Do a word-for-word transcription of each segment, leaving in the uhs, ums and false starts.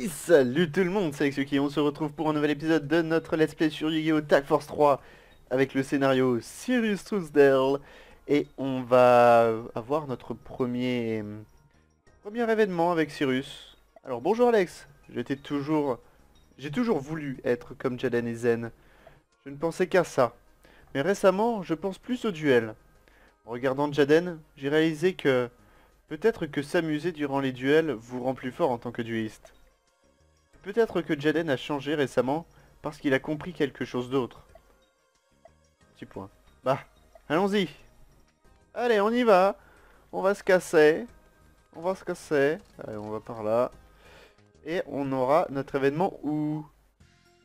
Et salut tout le monde, c'est Alex Yuki, on se retrouve pour un nouvel épisode de notre let's play sur Yu-Gi-Oh! Tag Force trois avec le scénario Syrus Truesdale. Et on va avoir notre premier premier événement avec Syrus. Alors bonjour Alex, j'étais toujours... J'ai toujours voulu être comme Jaden et Zen. Je ne pensais qu'à ça. Mais récemment, je pense plus au duel. En regardant Jaden, j'ai réalisé que... peut-être que s'amuser durant les duels vous rend plus fort en tant que dueliste. Peut-être que Jaden a changé récemment parce qu'il a compris quelque chose d'autre. Petit point. Bah, allons-y. Allez, on y va. On va se casser. On va se casser. Allez, on va par là. Et on aura notre événement où...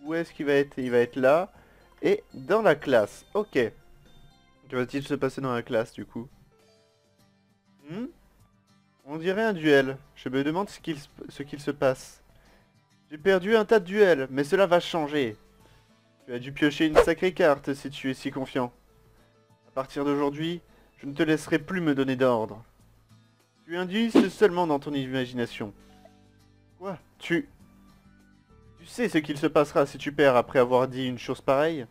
Où est-ce qu'il va être? Il va être là. Et dans la classe. Ok. Que va-t-il se passer dans la classe du coup? hmm On dirait un duel. Je me demande ce qu'il ce qu'il se passe. J'ai perdu un tas de duels, mais cela va changer. Tu as dû piocher une sacrée carte si tu es si confiant. À partir d'aujourd'hui, je ne te laisserai plus me donner d'ordre. Tu induises seulement dans ton imagination. Quoi? Tu... Tu sais ce qu'il se passera si tu perds après avoir dit une chose pareille?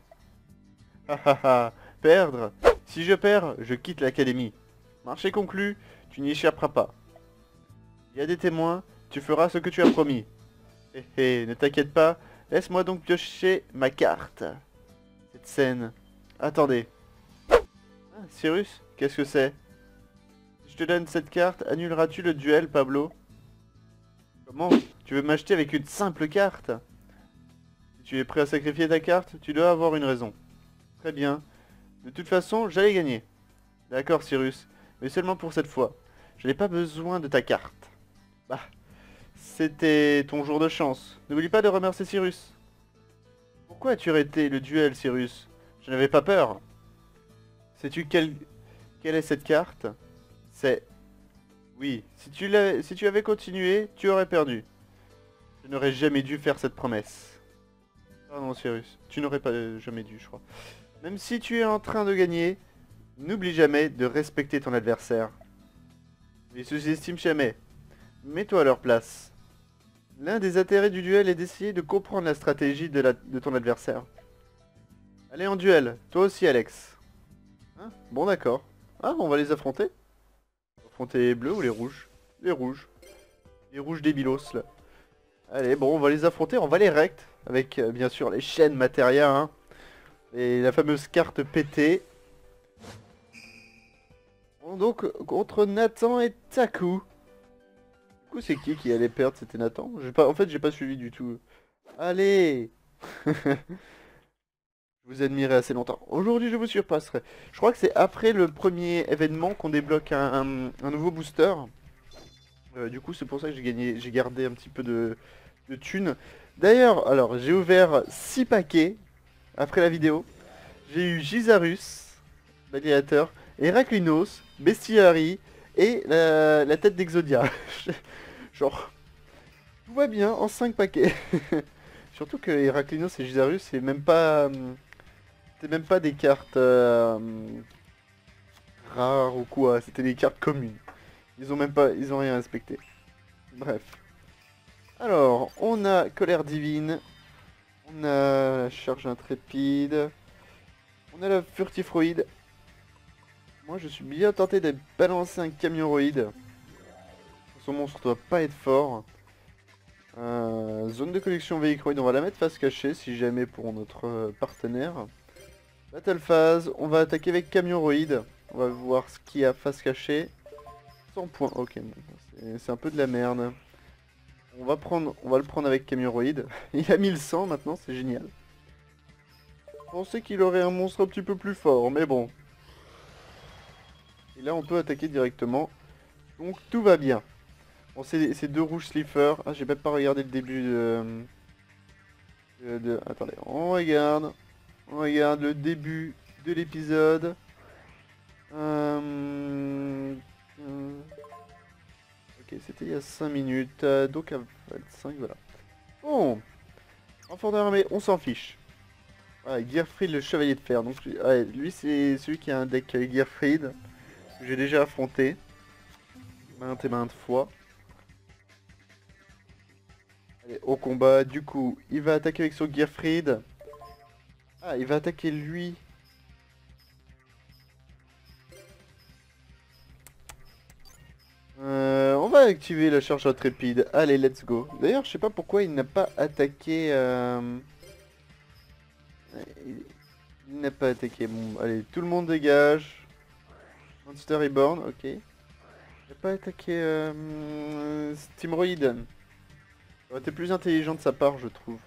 Ha ha ha. Perdre? Si je perds, je quitte l'académie. Marché conclu, tu n'y échapperas pas. Il y a des témoins, tu feras ce que tu as promis. Hé hé, ne t'inquiète pas, laisse-moi donc piocher ma carte. Cette scène... Attendez. Ah, Syrus, qu'est-ce que c'est? Si je te donne cette carte, annuleras-tu le duel, Pablo? Comment? Tu veux m'acheter avec une simple carte? Si tu es prêt à sacrifier ta carte, tu dois avoir une raison. Très bien. De toute façon, j'allais gagner. D'accord, Syrus, mais seulement pour cette fois. Je n'ai pas besoin de ta carte. Bah... C'était ton jour de chance. N'oublie pas de remercier Syrus. Pourquoi as-tu arrêté le duel, Syrus? Je n'avais pas peur. Sais-tu quelle... quelle est cette carte? C'est... Oui, si tu l'avais... si tu avais continué, tu aurais perdu. Je n'aurais jamais dû faire cette promesse. Pardon, Syrus. Tu n'aurais pas jamais dû, je crois. Même si tu es en train de gagner, n'oublie jamais de respecter ton adversaire. Ne sous-estime jamais. Mets-toi à leur place. L'un des intérêts du duel est d'essayer de comprendre la stratégie de, la, de ton adversaire. Allez en duel, toi aussi Alex. Hein? Bon d'accord. Ah, on va les affronter. Affronter les bleus ou les rouges? Les rouges. Les rouges débilos là. Allez, bon, on va les affronter, on va les rect. Avec euh, bien sûr les chaînes matéria, hein. Et la fameuse carte pétée. Bon, donc, contre Nathan et Taku. Du coup, c'est qui qui allait perdre? C'était Nathan. Pas... En fait, j'ai pas suivi du tout. Allez. Je vous admirais assez longtemps. Aujourd'hui, je vous surpasserai. Je crois que c'est après le premier événement qu'on débloque un, un, un nouveau booster. Euh, du coup, c'est pour ça que j'ai gagné, j'ai gardé un petit peu de, de thunes. D'ailleurs, alors, j'ai ouvert six paquets après la vidéo. J'ai eu Gizarus, Malliateur, Héraclinos, Bestiary... et la, la tête d'Exodia. Genre, tout va bien en cinq paquets. Surtout que Héraclinos et Gizarus, c'est même pas... c'est même pas des cartes euh, rares ou quoi, c'était des cartes communes. Ils ont même pas... ils ont rien respecté. Bref. Alors, on a Colère divine. On a la charge intrépide. On a la Furtiroïde. Moi je suis bien tenté de balancer un Camionroid. Son monstre doit pas être fort. Euh, zone de collection Véhicroïde, on va la mettre face cachée si jamais pour notre partenaire. Battle phase, on va attaquer avec Camionroid. On va voir ce qu'il y a face cachée. cent points, ok, c'est un peu de la merde. On va, prendre, on va le prendre avec Camionroid. Il a mille cent maintenant, c'est génial. Je pensais qu'il aurait un monstre un petit peu plus fort, mais bon. Et là on peut attaquer directement. Donc tout va bien. Bon, c'est deux rouges sliffers. Ah, j'ai même pas regardé le début de... de, de... Attendez, on regarde. On regarde le début de l'épisode. Euh... Euh... Ok, c'était il y a cinq minutes. Euh, donc à vingt-cinq, voilà. Bon. Enfant d'armée, on s'en fiche. Ah, Gearfried, le chevalier de fer. Donc ouais, lui c'est celui qui a un deck Gearfried. J'ai déjà affronté maintes et maintes fois. Allez, au combat, du coup, il va attaquer avec son Gearfried. Ah, il va attaquer lui. Euh, on va activer la charge intrépide. Allez, let's go. D'ailleurs, je sais pas pourquoi il n'a pas attaqué... Euh... Il n'a pas attaqué. Bon, allez, tout le monde dégage. Monster Reborn, ok. Il n'a pas attaqué euh... Steamroid. Ça aurait été plus intelligent de sa part, je trouve.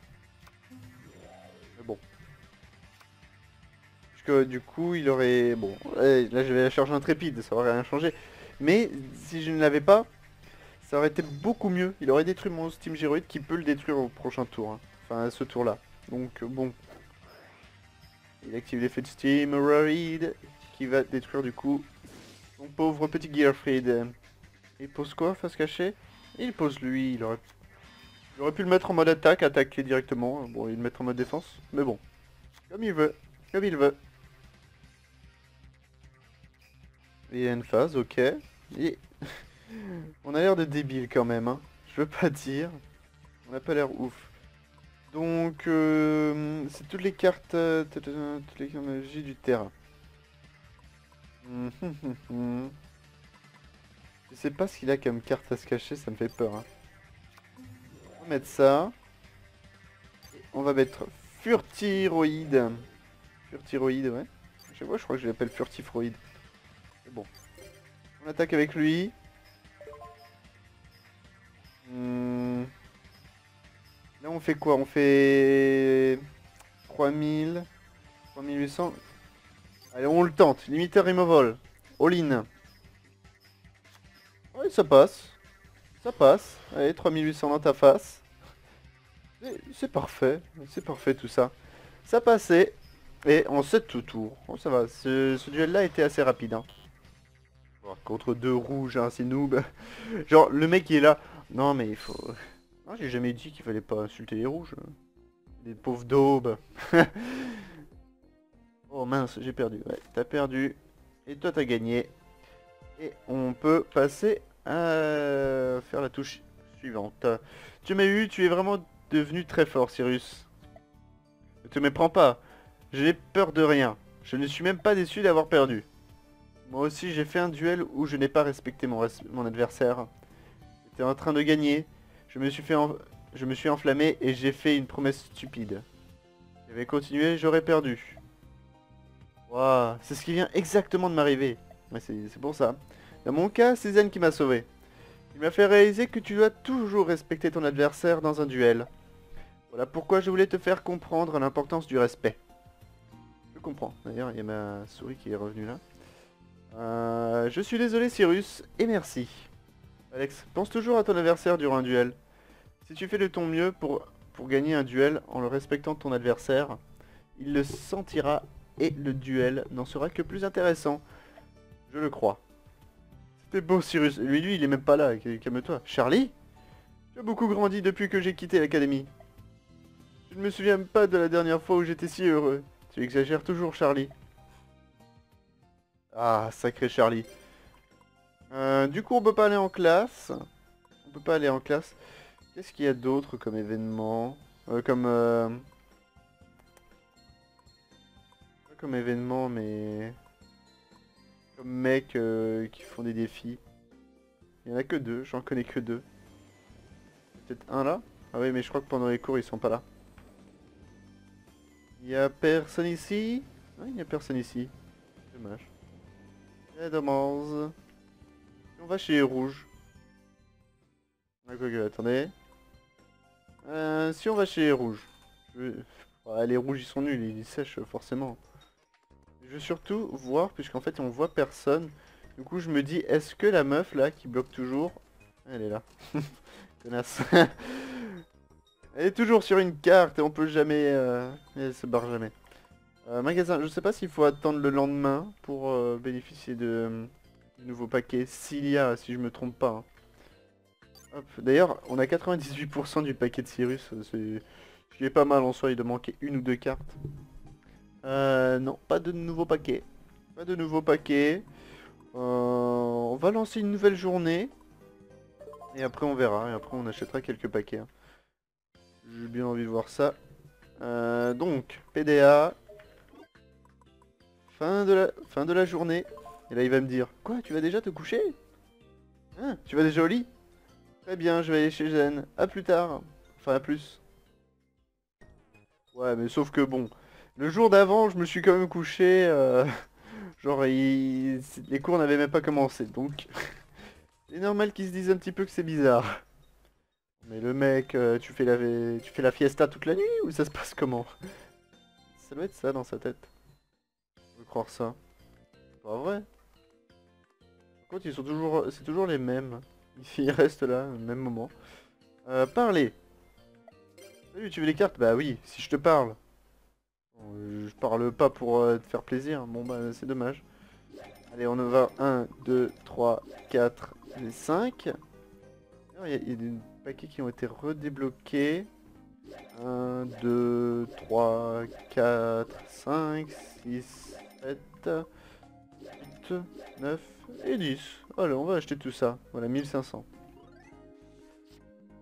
Mais bon. Parce que du coup, il aurait... Bon, allez, là j'avais la charge intrépide, ça aurait rien changé. Mais si je ne l'avais pas, ça aurait été beaucoup mieux. Il aurait détruit mon Steam Gyroid qui peut le détruire au prochain tour. Hein. Enfin, à ce tour-là. Donc, bon. Il active l'effet de Steam Roid qui va détruire du coup mon pauvre petit Gearfried. Il pose quoi face cachée? Il pose lui, il aurait... il aurait pu le mettre en mode attaque, attaquer directement. Bon, il le mettre en mode défense, mais bon. Comme il veut, comme il veut. Il y a une phase, ok. Et... on a l'air de débile quand même, hein. Je veux pas dire. On n'a pas l'air ouf. Donc, euh, c'est toutes les cartes, toutes les cartes magiques du terrain. Je sais pas ce qu'il a comme carte à se cacher, ça me fait peur. Hein. On va mettre ça. On va mettre Furtiroïde. Furtiroïde, ouais. Je vois, je crois que je l'appelle Furtifroïde. Bon. On attaque avec lui. Hmm. Là on fait quoi? On fait... trois mille... trois mille huit cents... Allez, on le tente. Limiter removal. All-in. Ouais, ça passe. Ça passe. Allez, trois mille huit cents dans ta face. C'est parfait. C'est parfait tout ça. Ça passait. Et en sept tours. Bon, ça va. Ce, ce duel-là était assez rapide. Hein. Contre deux rouges, hein, c'est noob. Genre, le mec il est là. Non, mais il faut... Non, j'ai jamais dit qu'il fallait pas insulter les rouges. Des pauvres daubes. Oh mince, j'ai perdu. Ouais, t'as perdu. Et toi, t'as gagné. Et on peut passer à faire la touche suivante. Tu m'as eu, tu es vraiment devenu très fort, Syrus. Ne te méprends pas. Je n'ai peur de rien. Je ne suis même pas déçu d'avoir perdu. Moi aussi j'ai fait un duel où je n'ai pas respecté mon, res mon adversaire. J'étais en train de gagner. Je me suis fait en... je me suis enflammé et j'ai fait une promesse stupide. J'avais continué, j'aurais perdu. Waouh, c'est ce qui vient exactement de m'arriver. Ouais, c'est pour ça. Dans mon cas, c'est Zen qui m'a sauvé. Il m'a fait réaliser que tu dois toujours respecter ton adversaire dans un duel. Voilà pourquoi je voulais te faire comprendre l'importance du respect. Je comprends. D'ailleurs, il y a ma souris qui est revenue là. Euh, je suis désolé Syrus, et merci. Alex, pense toujours à ton adversaire durant un duel. Si tu fais de ton mieux pour, pour gagner un duel en le respectant ton adversaire, il le sentira et le duel n'en sera que plus intéressant. Je le crois. C'était beau Syrus, lui lui il est même pas là, calme-toi. Charlie? Tu as beaucoup grandi depuis que j'ai quitté l'académie. Je ne me souviens pas de la dernière fois où j'étais si heureux. Tu exagères toujours Charlie. Ah, sacré Charlie. Euh, du coup, on peut pas aller en classe. On peut pas aller en classe. Qu'est-ce qu'il y a d'autre comme événement euh, Comme... Euh... Pas comme événement, mais... Comme mecs euh, qui font des défis. Il y en a que deux, j'en connais que deux. Peut-être un là. Ah oui, mais je crois que pendant les cours, ils sont pas là. Il y a personne ici? Non, il n'y a personne ici. Dommage. Et dommage. On va chez les rouges. Okay, attendez. Euh, si on va chez les rouges. Je... Ouais, les rouges ils sont nuls, ils sèchent forcément. Je veux surtout voir, puisqu'en fait on voit personne. Du coup je me dis, est-ce que la meuf là qui bloque toujours... Elle est là. Connasse. Elle est toujours sur une carte et on peut jamais... Euh... Elle se barre jamais. Euh, magasin, je sais pas s'il faut attendre le lendemain pour euh, bénéficier de euh, nouveaux paquets, s'il y a, si je me trompe pas. Hein. D'ailleurs, on a quatre-vingt-dix-huit pour cent du paquet de Syrus, c'est ce pas mal en soi, il doit manquer une ou deux cartes. Euh, non, pas de nouveaux paquets. Pas de nouveaux paquets. Euh, on va lancer une nouvelle journée. Et après on verra, et après on achètera quelques paquets. Hein. J'ai bien envie de voir ça. Euh, donc, P D A. Fin de, la... fin de la journée. Et là, il va me dire, quoi, tu vas déjà te coucher? Hein? Tu vas déjà au lit? Très bien, je vais aller chez Zen. A plus tard. Enfin, à plus. Ouais, mais sauf que bon. Le jour d'avant, je me suis quand même couché. Euh... Genre, il... les cours n'avaient même pas commencé. Donc, c'est normal qu'ils se disent un petit peu que c'est bizarre. Mais le mec, euh, tu, fais la... tu fais la fiesta toute la nuit ou ça se passe comment? Ça doit être ça dans sa tête. Je veux croire ça. C'est pas vrai. Par contre, ils sont toujours... c'est toujours les mêmes. Ils restent là, au même moment. Euh, parler. Salut, tu veux les cartes? Bah oui, si je te parle. Je parle pas pour euh, te faire plaisir. Bon bah c'est dommage. Allez, on va un, deux, trois, quatre et cinq. Il y, y a des paquets qui ont été redébloqués. un, deux, trois, quatre, cinq, six, sept, huit, neuf et dix. Allez, on va acheter tout ça. Voilà, mille cinq cents.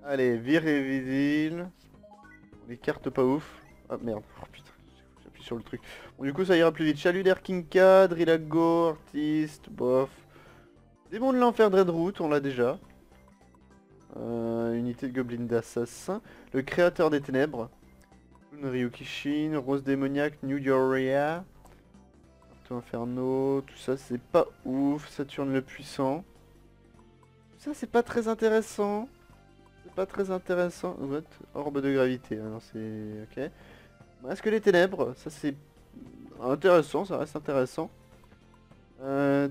Allez, virévisile. Les cartes pas ouf. Ah merde, oh putain, j'appuie sur le truc. Bon, du coup ça ira plus vite. Chaludaire Kinka, Drillago, Artiste, bof. Démon de l'enfer Dreadroot, on l'a déjà. Euh, unité de Goblin d'Assassin. Le créateur des ténèbres. Ryukishin, Rose démoniaque, New Yoria. Arto Inferno, tout ça c'est pas ouf. Saturne le puissant. Tout ça c'est pas très intéressant. C'est pas très intéressant. What? Orbe de gravité. Alors c'est... ok. Est-ce que les ténèbres? Ça c'est intéressant, ça reste intéressant. Euh...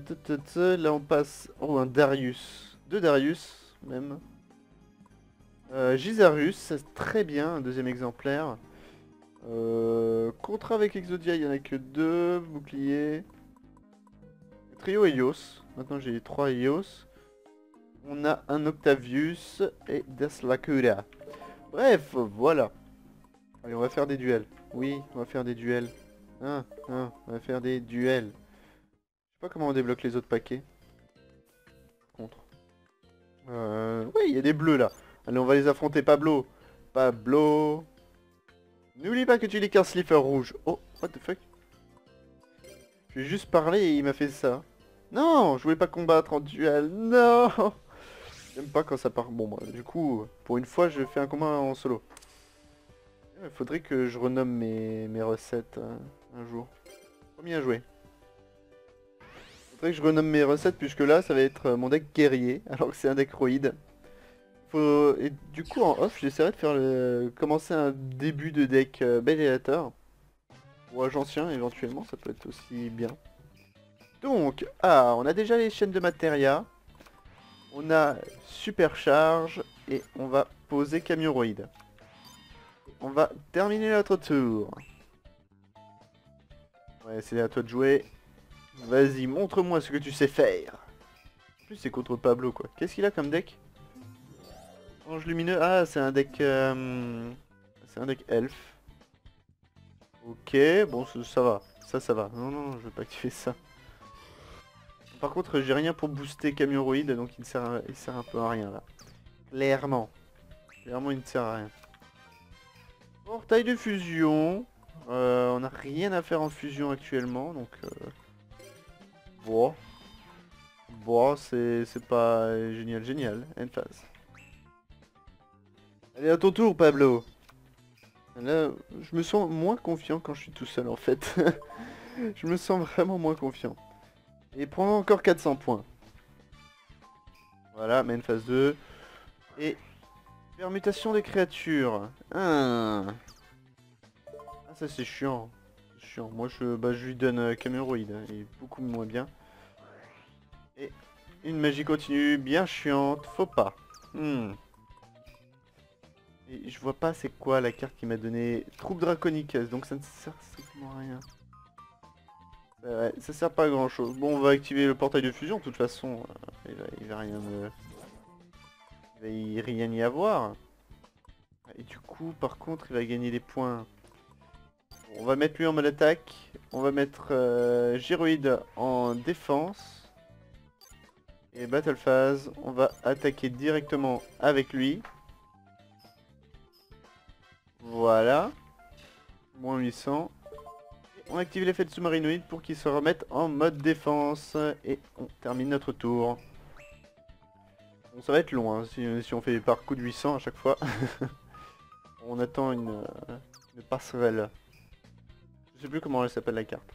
Là on passe... Oh, un Darius. Deux Darius, même. Euh, Gizarus, c'est très bien, un deuxième exemplaire. Euh... Contrat avec Exodia, il n'y en a que deux. Bouclier. Trio Eios. Maintenant j'ai trois Eios. On a un Octavius et Deslacura. Bref, voilà. Allez, on va faire des duels. Oui, on va faire des duels. Hein, hein, on va faire des duels. Je sais pas comment on débloque les autres paquets. Contre. Euh, oui, il y a des bleus là. Allez, on va les affronter. Pablo. Pablo. N'oublie pas que tu n'es qu'un slipper rouge. Oh, what the fuck. Je lui ai juste parlé et il m'a fait ça. Non, je voulais pas combattre en duel. Non. J'aime pas quand ça part. Bon, bah, du coup, pour une fois, je fais un combat en solo. Il faudrait que je renomme mes, mes recettes hein, un jour. Premier à jouer. Il faudrait que je renomme mes recettes puisque là, ça va être mon deck guerrier, alors que c'est un deck roïde. Faut... Et du coup, en off, j'essaierai de faire le... commencer un début de deck euh, Bélélateur. Ou agencien, éventuellement, ça peut être aussi bien. Donc, ah, on a déjà les chaînes de matéria. On a supercharge et on va poser Camionroid. On va terminer notre tour. Ouais, c'est à toi de jouer. Vas-y, montre-moi ce que tu sais faire. En plus, c'est contre Pablo, quoi. Qu'est-ce qu'il a comme deck? Ange lumineux. Ah, c'est un deck... Euh, c'est un deck elf. Ok, bon, ça, ça va. Ça, ça va. Non, non, je veux pas que tu fasses ça. Par contre, j'ai rien pour booster Camionroid, donc il sert, à, il sert un peu à rien, là. Clairement. Clairement, il ne sert à rien. Portail de fusion. Euh, on n'a rien à faire en fusion actuellement, donc... Euh... Bon. Bon, c'est pas génial, génial. Enphase. Allez, à ton tour, Pablo. Là, je me sens moins confiant quand je suis tout seul, en fait. Je me sens vraiment moins confiant. Et prends encore quatre cents points. Voilà, main phase deux. Et... permutation des créatures. Ah, ah ça c'est chiant. Chiant. Moi je, bah, je lui donne euh, Camionroid. Hein, il est beaucoup moins bien. Et une magie continue, bien chiante. Faut pas. Hmm. Et je vois pas c'est quoi la carte qui m'a donné. Troupe draconique, donc ça ne sert strictement à rien. Ouais, ça sert pas à grand chose. Bon, on va activer le portail de fusion, de toute façon. Il va, il va rien de... il va y rien y avoir. Et du coup, par contre, il va gagner des points. Bon, on va mettre lui en mode attaque. On va mettre euh, Gyroid en défense. Et Battle Phase, on va attaquer directement avec lui. Voilà. Moins huit cents. On active l'effet de sous-marinoïde pour qu'il se remette en mode défense. Et on termine notre tour. Bon, ça va être long hein, si, si on fait par coup de huit cents à chaque fois. On attend une, une passerelle. Je sais plus comment elle s'appelle la carte.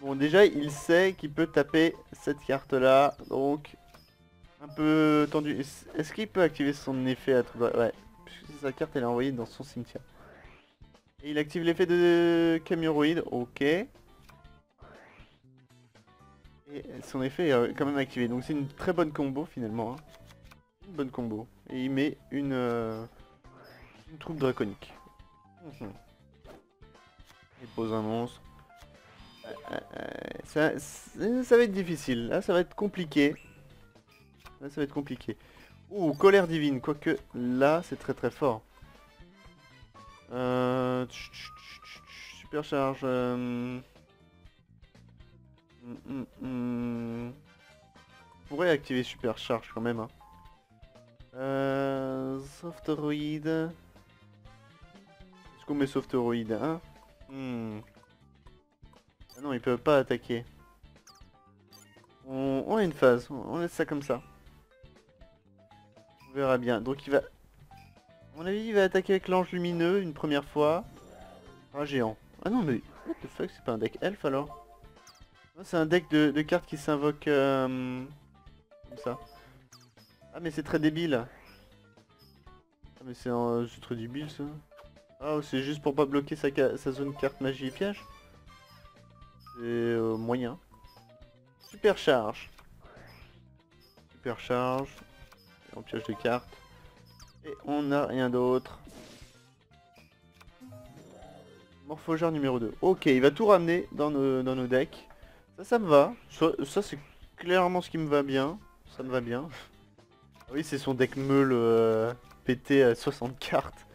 Bon, déjà il sait qu'il peut taper cette carte là. Donc un peu tendu. Est-ce qu'il peut activer son effet à troupe? Ouais, puisque sa carte elle est envoyée dans son cimetière. Et il active l'effet de Camionroid, ok. Et son effet est quand même activé, donc c'est une très bonne combo finalement. Hein. Une bonne combo. Et il met une, euh, une troupe draconique. Mmh. Il pose un monstre. Euh, ça, ça, ça va être difficile, là ça va être compliqué. Là ça va être compliqué. Ouh, colère divine, quoique là c'est très très fort. Euh, tch, tch, tch, tch, supercharge. Euh... Mm, mm, mm. On pourrait activer supercharge quand même. Hein. Euh, Softeroïde. Est-ce qu'on met Softeroïde hein mm. Ah non, il peut pas attaquer. On... on a une phase. On laisse ça comme ça. On verra bien. Donc il va... à mon avis il va attaquer avec l'ange lumineux une première fois. Ah géant. Ah non mais what the fuck, c'est pas un deck elf alors? C'est un deck de, de cartes qui s'invoque euh, comme ça. Ah mais c'est très débile. Ah mais c'est euh, très débile ça. Ah c'est juste pour pas bloquer sa, sa zone carte magie et piège. C'est euh, moyen. Supercharge. Supercharge. Et on pioche de cartes. Et on n'a rien d'autre. Morphogeur numéro deux. Ok, il va tout ramener dans nos, dans nos decks. Ça, ça me va. Ça, ça c'est clairement ce qui me va bien. Ça me va bien. Oui, c'est son deck meule euh, pété à soixante cartes.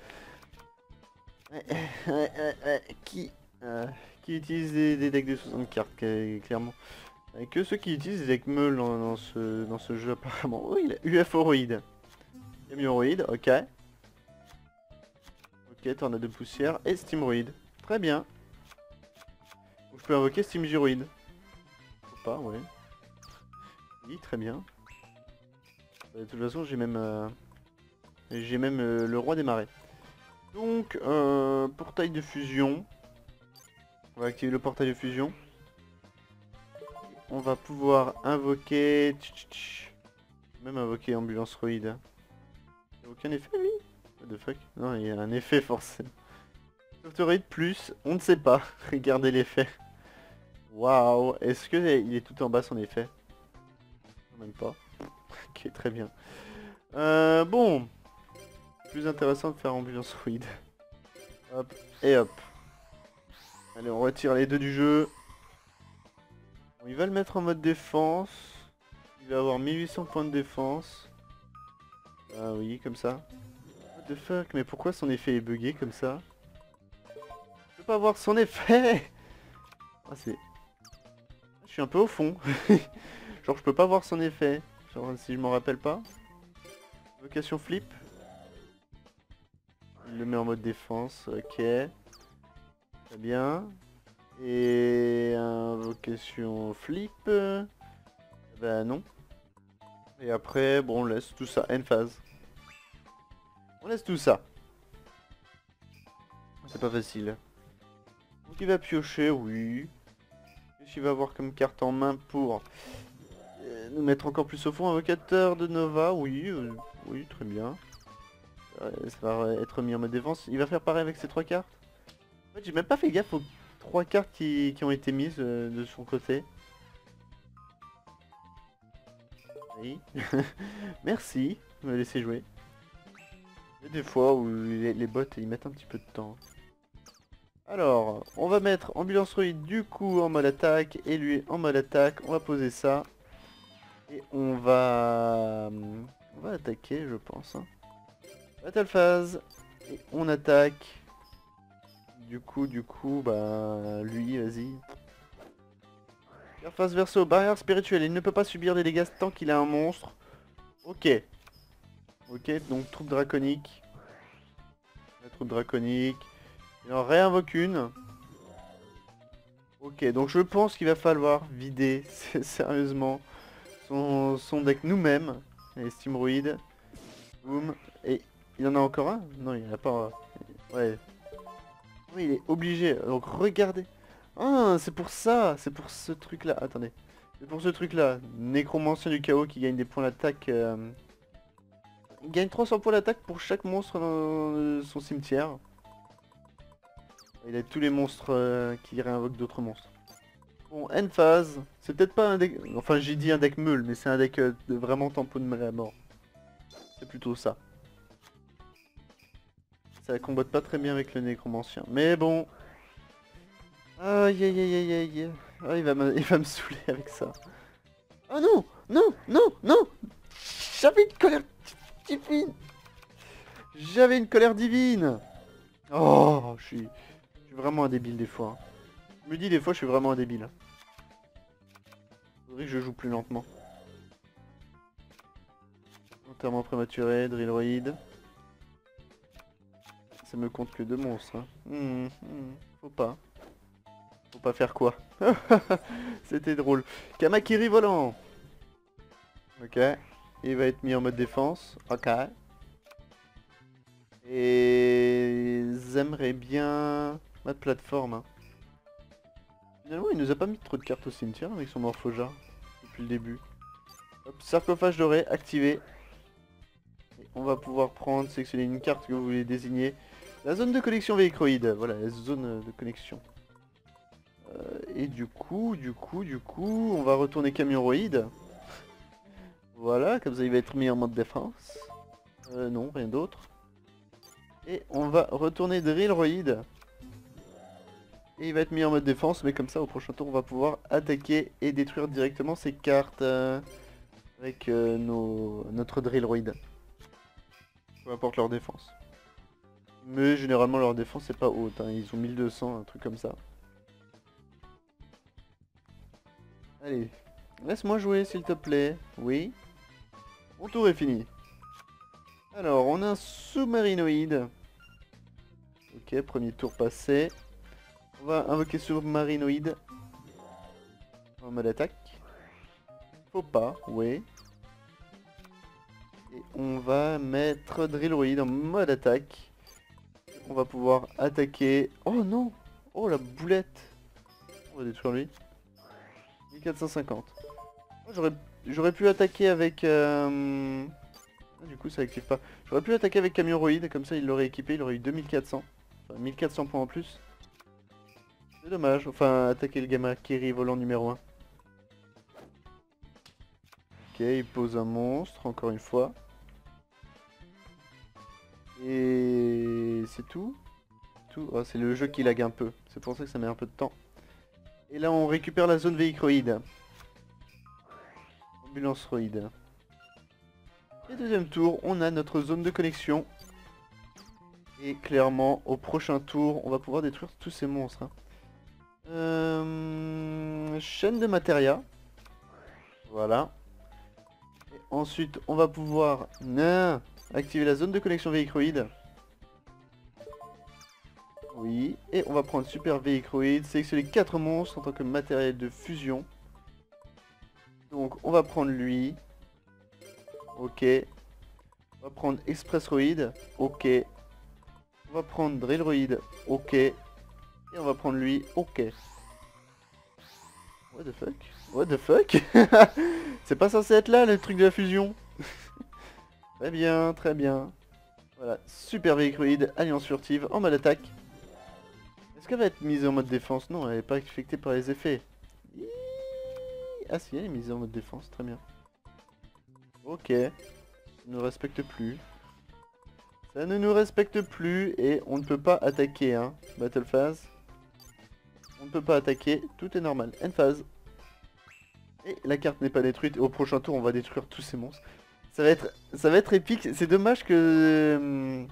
qui, euh, qui utilise des, des decks de soixante cartes, clairement. Que ceux qui utilisent des decks meule dans, dans, ce, dans ce jeu, apparemment. Oh, il a U F O roïd. Camionroid, ok. Ok, tornade de poussière et Steamroid. Très bien. Je peux invoquer Steam Gyroid. Faut pas, ouais. Oui, très bien. De toute façon, j'ai même... Euh, j'ai même euh, le roi des marais. Donc, euh, portail de fusion. On va activer le portail de fusion. On va pouvoir invoquer... Même invoquer ambulance roïd. Aucun effet lui? What the fuck? Non, il y a un effet forcément. Furtiroïde plus, on ne sait pas. Regardez l'effet. Waouh, est-ce que il est tout en bas son effet? Même pas. Ok, très bien. Euh, bon. Plus intéressant de faire ambulance roïd. Hop, et hop. Allez, on retire les deux du jeu. Bon, il va le mettre en mode défense. Il va avoir mille huit cents points de défense. Ah oui, comme ça. What the fuck, mais pourquoi son effet est bugué comme ça? Je peux pas voir son effet. Ah c'est... Je suis un peu au fond. Genre je peux pas voir son effet. Genre si je m'en rappelle pas. Vocation flip. Il le met en mode défense, ok. Très bien. Et... invocation flip. Bah non. Et après, bon, on laisse tout ça, end phase. On laisse tout ça. C'est pas facile. Donc il va piocher, oui. Qu'est-ce qu'il va avoir comme carte en main pour euh, nous mettre encore plus au fond? Invocateur de Nova, oui. Euh, oui, très bien. Ça va être mis en mode défense. Il va faire pareil avec ces trois cartes. En fait, j'ai même pas fait gaffe aux trois cartes qui, qui ont été mises euh, de son côté. Oui. Merci de me laisser jouer. Il y a des fois où les, les bots ils mettent un petit peu de temps. Alors, on va mettre Ambulance Roïd du coup en mode attaque et lui en mode attaque. On va poser ça. Et on va... on va attaquer je pense. Hein. Battle phase. Et on attaque. Du coup, du coup, bah lui, vas-y. Face verso, barrière spirituelle, il ne peut pas subir des dégâts tant qu'il a un monstre. Ok. Ok, donc troupe draconique. La Troupe draconique. Il en réinvoque une. Ok, donc je pense qu'il va falloir vider sérieusement son, son deck nous-mêmes. Les Steamroid. Boum. Et il en a encore un? Non, il en a pas un. Ouais. Oui, il est obligé. Donc regardez. Ah, c'est pour ça. C'est pour ce truc-là. Attendez. C'est pour ce truc-là. Nécromancien du chaos qui gagne des points d'attaque. Euh... Il gagne trois cents points d'attaque pour chaque monstre dans son cimetière. Il a tous les monstres euh, qui réinvoquent d'autres monstres. Bon, N-Phase, c'est peut-être pas un deck... Enfin, j'ai dit un deck meule, mais c'est un deck euh, de vraiment tempo de mal à mort. C'est plutôt ça. Ça combatte pas très bien avec le nécromancien, mais bon... Aïe aïe aïe aïe aïe... Ah, il va me, il va me saouler avec ça. Ah non, non, non, non. J'avais une colère divine. J'avais une colère divine. Oh, je suis... vraiment un débile des fois. Je me dis des fois je suis vraiment un débile. Faudrait que je joue plus lentement. Enterrement prématuré, Drillroid. Ça me compte que deux monstres. Hein. Mmh, mmh, faut pas. Faut pas faire quoi. C'était drôle. Kamakiri volant. Ok. Il va être mis en mode défense. Ok. Et... J'aimerais bien... Pas de plateforme. Hein. Finalement il nous a pas mis trop de cartes au cimetière avec son Morphogeur depuis le début. Hop, sarcophage doré, activé. Et on va pouvoir prendre, sélectionner une carte que vous voulez désigner. La zone de connexion véhicroïde, voilà la zone de connexion. Euh, et du coup, du coup, du coup, on va retourner Camionroid. Voilà, comme ça il va être mis en mode défense. Euh, non, rien d'autre. Et on va retourner Drillroid. Et il va être mis en mode défense, mais comme ça au prochain tour on va pouvoir attaquer et détruire directement ces cartes euh, avec euh, nos, notre Drillroid. Peu importe leur défense. Mais généralement leur défense c'est pas haute, hein. Ils ont mille deux cents, un truc comme ça. Allez, laisse-moi jouer s'il te plaît, oui. Mon tour est fini. Alors on a un sous-marinoïde. Ok, premier tour passé. On va invoquer Sous-marinoïde en mode attaque. Faut pas, ouais. Et on va mettre Drillroid en mode attaque. On va pouvoir attaquer... Oh non! Oh la boulette! On va détruire lui. mille quatre cent cinquante. J'aurais j'aurais pu attaquer avec... Euh... Du coup ça active pas. J'aurais pu attaquer avec Camionroid, comme ça il l'aurait équipé, il aurait eu deux mille quatre cents. Enfin mille quatre cents points en plus. C'est dommage, enfin attaquer le Kamakiri volant numéro un. Ok, il pose un monstre, encore une fois. Et c'est tout. Tout. Oh, c'est le jeu qui lag un peu, c'est pour ça que ça met un peu de temps. Et là on récupère la zone véhicroïde. Ambulance roïd. Et deuxième tour, on a notre zone de connexion. Et clairement, au prochain tour, on va pouvoir détruire tous ces monstres. Hein. Euh, chaîne de matéria. Voilà. Et ensuite, on va pouvoir non, activer la zone de connexion véhicroïde. Oui. Et on va prendre Super Véhicroïde. Sélectionner quatre monstres en tant que matériel de fusion. Donc, on va prendre lui. Ok. On va prendre Expressroïde. Ok. On va prendre Drillroid. Ok. Et on va prendre lui, ok. What the fuck? What the fuck? C'est pas censé être là le truc de la fusion. Très bien, très bien. Voilà, Super Véhicroïde, alliance furtive, en mode attaque. Est-ce qu'elle va être mise en mode défense? Non, elle n'est pas affectée par les effets. Iiii... Ah si, elle est mise en mode défense, très bien. Ok, ça ne nous respecte plus. Ça ne nous respecte plus et on ne peut pas attaquer, hein. Battle phase. On ne peut pas attaquer, tout est normal. End phase. Et la carte n'est pas détruite. Au prochain tour, on va détruire tous ces monstres. Ça va être, ça va être épique. C'est dommage que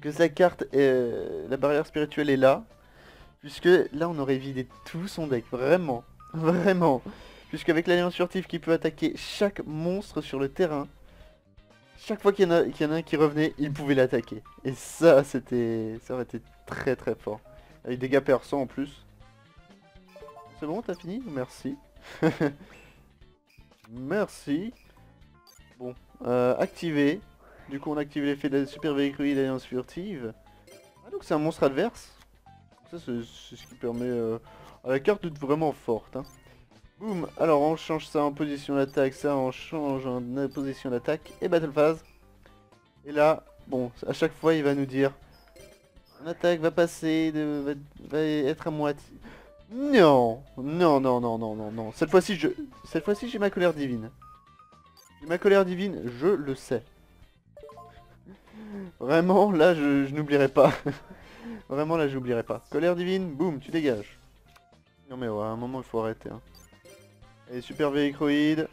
que sa carte, est, la barrière spirituelle est là, puisque là, on aurait vidé tout son deck, vraiment, vraiment. Puisqu'avec l'alliance furtive qui peut attaquer chaque monstre sur le terrain, Chaque fois qu'il y, qu y en a un qui revenait, il pouvait l'attaquer. Et ça, c'était... ça aurait été très très fort. Avec des dégâts perçants en plus. C'est bon, t'as fini? Merci. Merci. Bon, euh, activer. Du coup, on active l'effet de la Super Véhicroïde d'Alliance Furtive. Ah, donc c'est un monstre adverse. Ça, c'est ce qui permet... Euh... Ah, la carte est vraiment forte, hein. Boum. Alors, on change ça en position d'attaque, ça, on change en position d'attaque et battle phase. Et là, bon, à chaque fois, il va nous dire... Mon attaque va passer, de, va, va être à moitié... Non, non, non, non, non, non, non. Cette fois-ci, je... Cette fois-ci, j'ai ma colère divine. J'ai ma colère divine, je le sais. Vraiment, là, je, je n'oublierai pas. Vraiment, là, j'oublierai pas. Colère divine, boum, tu dégages. Non mais ouais, à un moment, il faut arrêter, hein. Allez, Super Véhicroïde.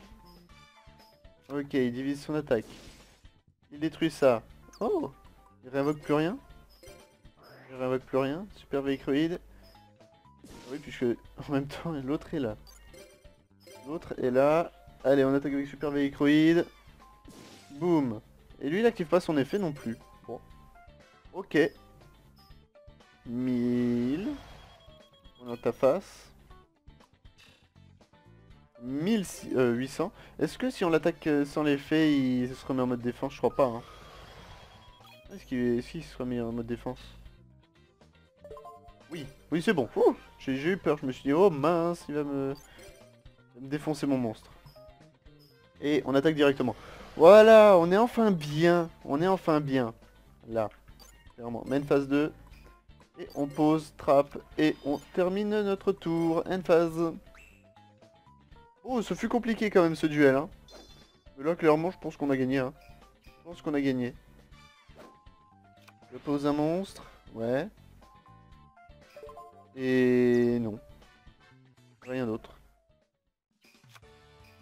Ok, il divise son attaque. Il détruit ça. Oh, il réinvoque plus rien. Il réinvoque plus rien. Super Véhicroïde. Oui, puisque en même temps, l'autre est là. L'autre est là. Allez, on attaque avec Super Véhicroïde. Boum. Et lui, il n'active pas son effet non plus. Bon. Ok. mille. On a ta face. mille huit cents. Est-ce que si on l'attaque sans l'effet, il se remet en mode défense? Je crois pas, hein. Est-ce qu'il est-ce qu'il se remet en mode défense? Oui, oui, c'est bon. J'ai eu peur, je me suis dit, oh mince, il va me... il va me défoncer mon monstre. Et on attaque directement. Voilà, on est enfin bien. On est enfin bien. Là, clairement. Main phase deux. Et on pose, trappe, et on termine notre tour. End phase. Oh, ce fut compliqué quand même ce duel, hein. Mais là clairement je pense qu'on a gagné, hein. Je pense qu'on a gagné. Je pose un monstre. Ouais. Et non. Rien d'autre.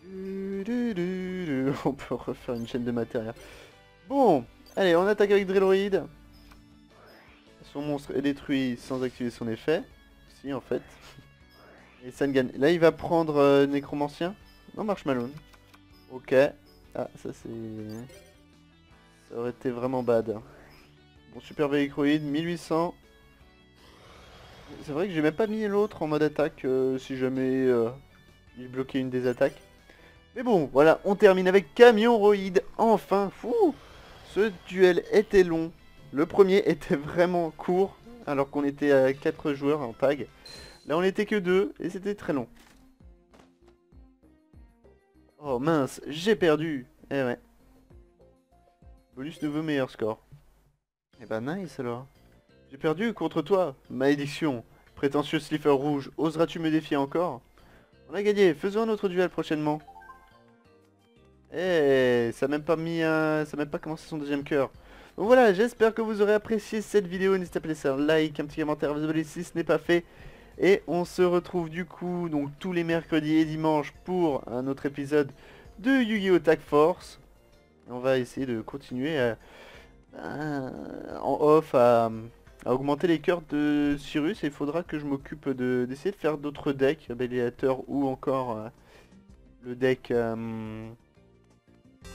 On peut refaire une chaîne de matériel. Bon. Allez, on attaque avec Drillroid. Son monstre est détruit sans activer son effet. Si en fait. Et Sangan. Là il va prendre euh, Nécromancien. Non, Marshmallow. Ok. Ah, ça c'est... Ça aurait été vraiment bad. Bon, Super Véhicroïde, mille huit cents. C'est vrai que j'ai même pas mis l'autre en mode attaque, euh, si jamais euh, il bloquait une des attaques. Mais bon, voilà, on termine avec Camionroid. Enfin, fou. Ce duel était long. Le premier était vraiment court, alors qu'on était à quatre joueurs en tag. Là on était que deux et c'était très long. Oh mince, j'ai perdu. Eh ouais. Bonus nouveau meilleur score. Eh ben nice alors. J'ai perdu contre toi. Malédiction. Prétentieux slipper rouge, oseras-tu me défier encore? On a gagné, faisons un autre duel prochainement. Eh, ça n'a même pas mis un... ça n'a même pas commencé son deuxième cœur. Donc voilà, j'espère que vous aurez apprécié cette vidéo. N'hésitez pas à laisser un like, un petit commentaire, vous abonner si ce n'est pas fait. Et on se retrouve du coup donc tous les mercredis et dimanches pour un autre épisode de Yu-Gi-Oh! Tag Force. Et on va essayer de continuer à, à, en off à, à augmenter les cœurs de Syrus. Et il faudra que je m'occupe de d'essayer de faire d'autres decks, Bélélateur ou encore euh, le deck... Euh,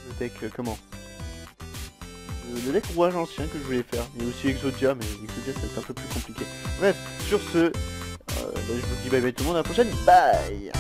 le deck euh, comment euh, le deck rouage ancien que je voulais faire. Il y a aussi Exodia, mais Exodia ça va être un peu plus compliqué. Bref, sur ce... Euh, bah, je vous dis bye bye tout le monde, à la prochaine, bye.